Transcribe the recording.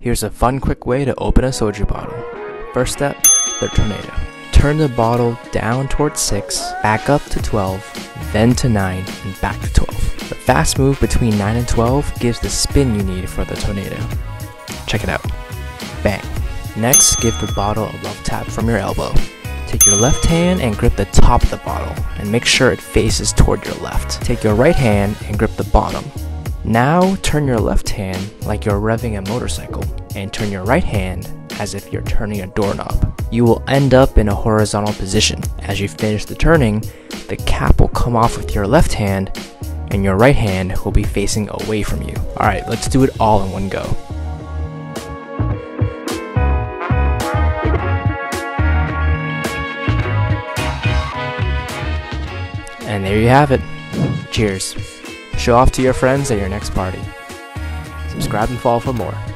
Here's a fun quick way to open a soju bottle. First step, the tornado. Turn the bottle down towards 6, back up to 12, then to 9, and back to 12. The fast move between 9 and 12 gives the spin you need for the tornado. Check it out. Bang. Next, give the bottle a love tap from your elbow. Take your left hand and grip the top of the bottle, and make sure it faces toward your left. Take your right hand and grip the bottom. Now turn your left hand like you're revving a motorcycle and turn your right hand as if you're turning a doorknob. You will end up in a horizontal position. As you finish the turning, the cap will come off with your left hand and your right hand will be facing away from you. Alright, let's do it all in one go. And there you have it. Cheers. Show off to your friends at your next party. Subscribe and follow for more.